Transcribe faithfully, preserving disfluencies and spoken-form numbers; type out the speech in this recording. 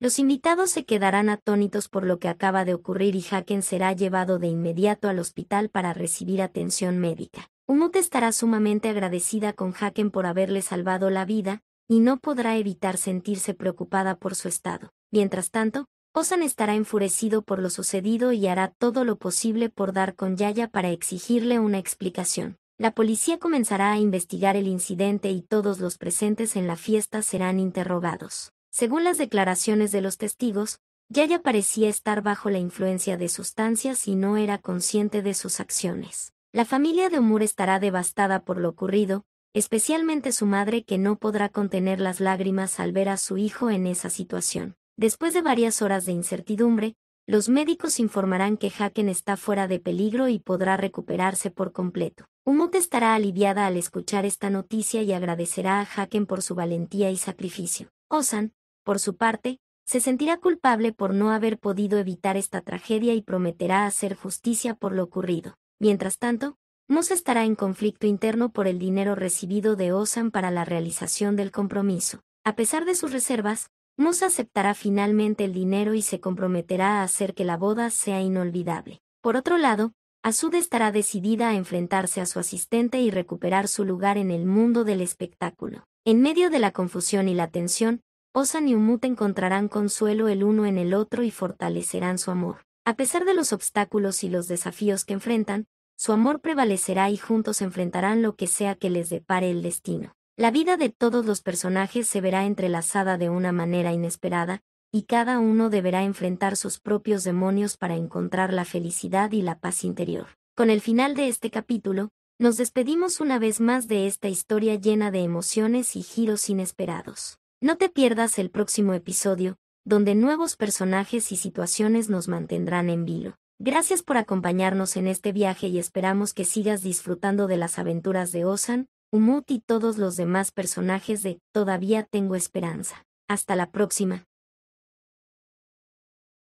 Los invitados se quedarán atónitos por lo que acaba de ocurrir y Hakan será llevado de inmediato al hospital para recibir atención médica. Umut estará sumamente agradecida con Hakan por haberle salvado la vida, y no podrá evitar sentirse preocupada por su estado. Mientras tanto, Ozan estará enfurecido por lo sucedido y hará todo lo posible por dar con Yaya para exigirle una explicación. La policía comenzará a investigar el incidente y todos los presentes en la fiesta serán interrogados. Según las declaraciones de los testigos, Yaya parecía estar bajo la influencia de sustancias y no era consciente de sus acciones. La familia de Umut estará devastada por lo ocurrido, especialmente su madre, que no podrá contener las lágrimas al ver a su hijo en esa situación. Después de varias horas de incertidumbre, los médicos informarán que Hakan está fuera de peligro y podrá recuperarse por completo. Umut estará aliviada al escuchar esta noticia y agradecerá a Hakan por su valentía y sacrificio. Ozan, por su parte, se sentirá culpable por no haber podido evitar esta tragedia y prometerá hacer justicia por lo ocurrido. Mientras tanto, Musa estará en conflicto interno por el dinero recibido de Ozan para la realización del compromiso. A pesar de sus reservas, Musa aceptará finalmente el dinero y se comprometerá a hacer que la boda sea inolvidable. Por otro lado, Asude estará decidida a enfrentarse a su asistente y recuperar su lugar en el mundo del espectáculo. En medio de la confusión y la tensión, Ozan y Umut encontrarán consuelo el uno en el otro y fortalecerán su amor. A pesar de los obstáculos y los desafíos que enfrentan, su amor prevalecerá y juntos enfrentarán lo que sea que les depare el destino. La vida de todos los personajes se verá entrelazada de una manera inesperada, y cada uno deberá enfrentar sus propios demonios para encontrar la felicidad y la paz interior. Con el final de este capítulo, nos despedimos una vez más de esta historia llena de emociones y giros inesperados. No te pierdas el próximo episodio, donde nuevos personajes y situaciones nos mantendrán en vilo. Gracias por acompañarnos en este viaje y esperamos que sigas disfrutando de las aventuras de Ozan, Umut y todos los demás personajes de Todavía Tengo Esperanza. Hasta la próxima.